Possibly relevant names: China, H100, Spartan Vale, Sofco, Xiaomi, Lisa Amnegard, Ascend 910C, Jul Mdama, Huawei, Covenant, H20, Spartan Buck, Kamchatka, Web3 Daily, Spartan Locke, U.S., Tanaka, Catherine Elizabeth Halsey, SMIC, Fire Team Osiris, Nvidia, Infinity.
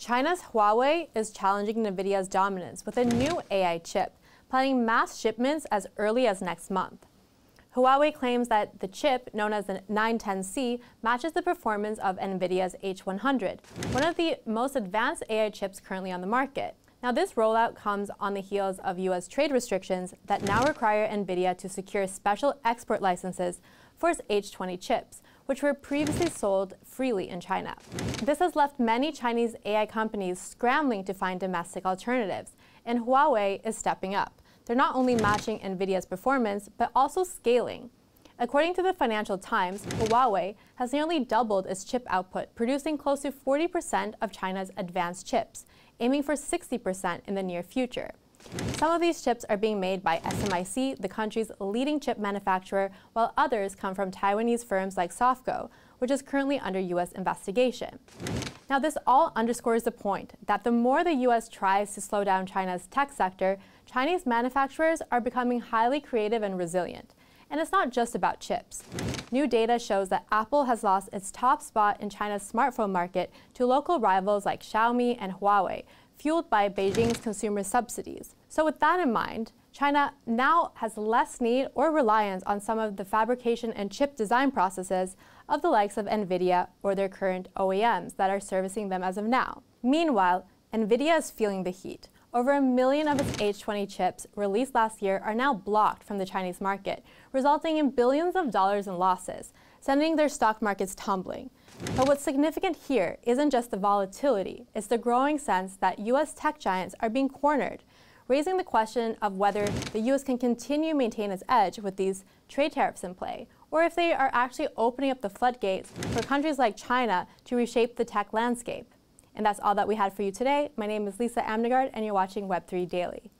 China's Huawei is challenging Nvidia's dominance with a new AI chip, planning mass shipments as early as next month. Huawei claims that the chip, known as the 910C, matches the performance of Nvidia's H100, one of the most advanced AI chips currently on the market. Now, this rollout comes on the heels of U.S. trade restrictions that now require Nvidia to secure special export licenses for its H20 chips, which were previously sold freely in China. This has left many Chinese AI companies scrambling to find domestic alternatives, and Huawei is stepping up. They're not only matching Nvidia's performance, but also scaling. According to the Financial Times, Huawei has nearly doubled its chip output, producing close to 40% of China's advanced chips, aiming for 60% in the near future. Some of these chips are being made by SMIC, the country's leading chip manufacturer, while others come from Taiwanese firms like Sofco, which is currently under U.S. investigation. Now, this all underscores the point that the more the U.S. tries to slow down China's tech sector, Chinese manufacturers are becoming highly creative and resilient. And it's not just about chips. New data shows that Apple has lost its top spot in China's smartphone market to local rivals like Xiaomi and Huawei, fueled by Beijing's consumer subsidies. So with that in mind, China now has less need or reliance on some of the fabrication and chip design processes of the likes of Nvidia or their current OEMs that are servicing them as of now. Meanwhile, Nvidia is feeling the heat. Over 1 million of its H20 chips released last year are now blocked from the Chinese market, resulting in billions of dollars in losses, sending their stock markets tumbling. But what's significant here isn't just the volatility, it's the growing sense that US tech giants are being cornered, raising the question of whether the US can continue to maintain its edge with these trade tariffs in play, or if they are actually opening up the floodgates for countries like China to reshape the tech landscape. And that's all that we had for you today. My name is Lisa Amnegard, and you're watching Web3 Daily.